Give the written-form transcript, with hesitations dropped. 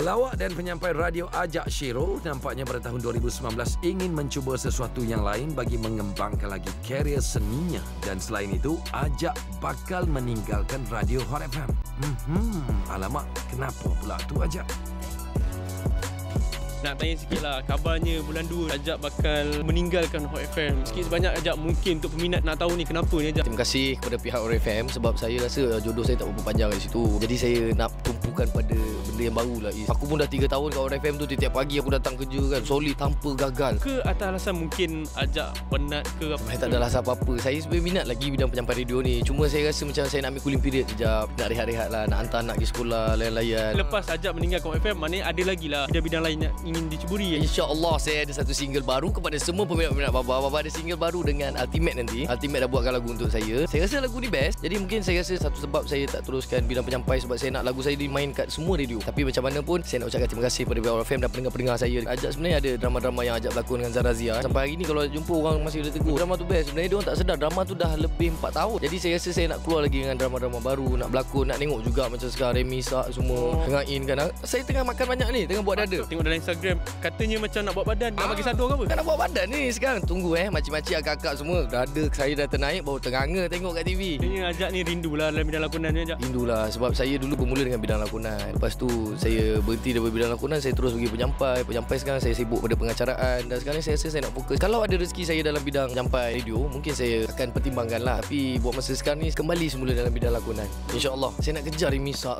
Pelawak dan penyampai radio Ajak Shiro nampaknya pada tahun 2019 ingin mencuba sesuatu yang lain bagi mengembangkan lagi karier seninya. Dan selain itu, Ajak bakal meninggalkan radio Hot FM. Alamak, kenapa pula tu Ajak? Nak tanya sikit lah, kabarnya bulan 2 Ajak bakal meninggalkan Hot FM. Sikit sebanyak Ajak mungkin untuk peminat nak tahu ni, kenapa ni Ajak? Terima kasih kepada pihak RFM sebab saya rasa jodoh saya tak berapa panjang kat situ. Jadi saya nak tumpukan pada benda yang baru lah. Aku pun dah 3 tahun kat RFM tu, tiap-tiap pagi aku datang kerja kan, solid tanpa gagal. Ke atas alasan mungkin Ajak penat ke apa? Saya tak ada alasan apa-apa. Saya sebenarnya minat lagi bidang penyampai radio ni. Cuma saya rasa macam saya nak ambil cooling period sekejap, nak rehat-rehat lah, nak hantar anak pergi sekolah, layan-layan. Lepas Ajak meninggalkan Hot FM, maknanya ada lagi lah bidang-bidang lain ingin dicuburi. InsyaAllah saya ada satu single baru kepada semua peminat-peminat Baba. Baba ada single baru dengan Ultimate nanti. Ultimate dah buatkan lagu untuk saya. Saya rasa lagu ni best. Jadi mungkin saya rasa satu sebab saya tak teruskan bidang penyampai sebab saya nak lagu saya dimain kat semua radio. Tapi macam mana pun saya nak ucapkan terima kasih kepada RFM dan pendengar-pendengar saya. Ajak sebenarnya ada drama-drama yang Ajak berlakon dengan Zarazia. Sampai hari ni kalau jumpa orang masih boleh tegur, drama tu best. Sebenarnya diorang tak sedar drama tu dah lebih 4 tahun. Jadi saya rasa saya nak keluar lagi dengan drama-drama baru, nak berlakon, nak tengok juga macam sekarang Remy Shah semua tengah in kan. Saya tengah makan banyak ni, tengah buat dada. Tengok dalam Instagram katanya macam nak buat badan, nak bagi sado ke apa? Nak buat badan ni sekarang. Tunggu makcik-makcik, kakak semua dada saya dah ternaik, baru teranga tengok kat TV. Ini Ajak ni rindulah dalam bidang lakonan ni Ajak. Rindulah sebab saya dulu bermula dengan bidang lakonan. Lepas tu saya berhenti dari bidang lakonan, saya terus pergi penyampai. Penyampai sekarang saya sibuk pada pengacaraan dan sekarang saya rasa saya nak fokus. Kalau ada rezeki saya dalam bidang penyampai radio, mungkin saya akan pertimbangkan lah. Tapi buat masa sekarang ni kembali semula dalam bidang lakonan. InsyaAllah saya nak kejar Remy Shah.